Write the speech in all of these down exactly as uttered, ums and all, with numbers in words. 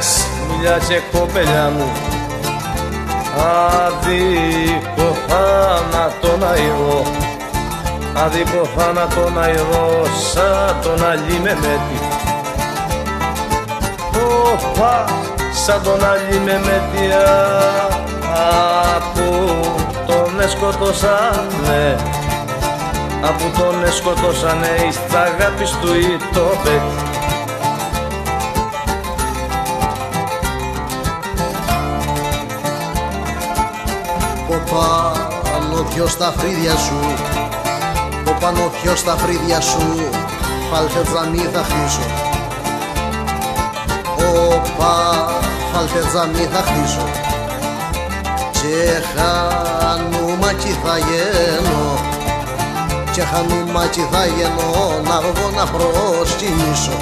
λες, δουλειά και κοπελιά μου, άδικο θάνατο να ειδώ, άδικο θάνατο να ειδώ σαν τον Αλή Μεμέτη. Ωπα, σαν τον Αλή Μεμέτη, από τον εσκοτώσανε, από τον εσκοτώσανε εις τ' αγάπης του ή το παιδί. Ποπα, νο πιω τα φρύδια σου, ποπα, νο πιω τα φρύδια σου, φαλτετζαμί θα χτίσω. Οπα, φαλτετζαμί θα χτίσω, και χανουμάκι θα γένω, και χανουμάκι θα γένω, να βγω να προσκυνήσω.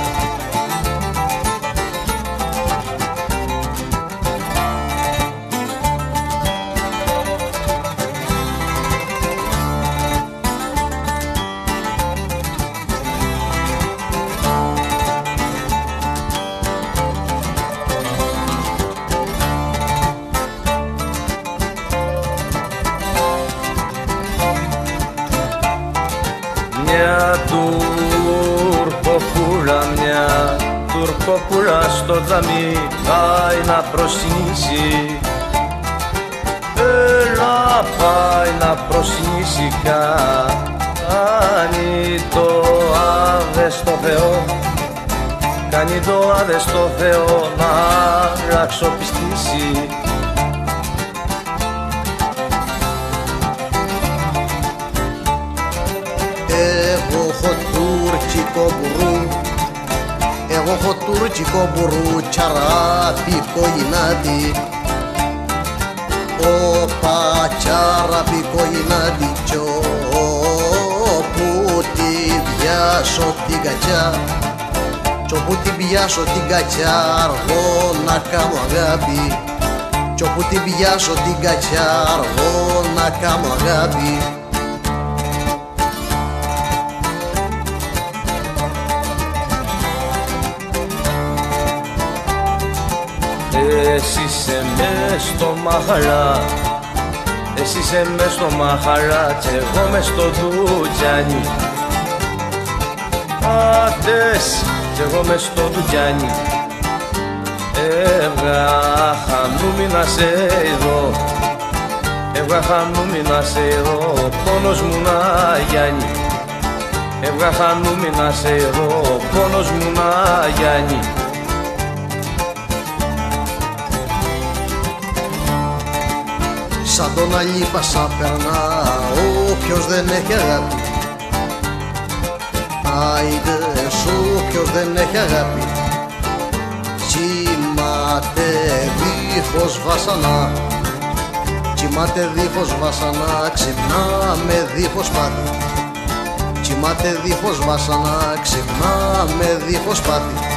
Μια τουρκοπούλα, μια τουρκοπούλα στο τζαμί πάει να προσυνήσει. Έλα πάει να προσυνήσει, κάνει το άδε στο Θεό, κάνει το άδε στο Θεό να αλλάξοπιστήσει. Εγώ έχω τουρκικό μπουρού, εγώ έχω τουρκικό μπουρού, τσαραπικό γυνάτι. Όπα, τσαραπικό γυνάτι, κι όπου τη πιάσω την κατσιά, κι όπου τη πιάσω την κατσιά, αργώ να κάνω αγάπη, κι όπου τη πιάσω την κατσιά, αργώ να κάνω αγάπη. Εσύ είσαι μες στο μαχαρά, εσύ είσαι μες στο μαχαρά, κι εγώ μες στο ντουτζάνι. Άντες, κι εγώ μες στο ντουτζάνι, έβγα χανούμι να σε ειδώ, έβγα χανούμι να σε ειδώ, ο πόνος μου να γιάνει. Έβγα χανούμι να σε ειδώ, ο πόνος μου να γιάνει. Σαν τον Αλή Πασά περνά, όποιος δεν έχει αγάπη. Άιντες, όποιος δεν έχει αγάπη, τσιμάται δίχως βασανά, τσιμάται δίχως βασανά, ξυπνά με δίχως πάθη, τσιμάται δίχως βασανά, ξυπνά με δίχως πάθη.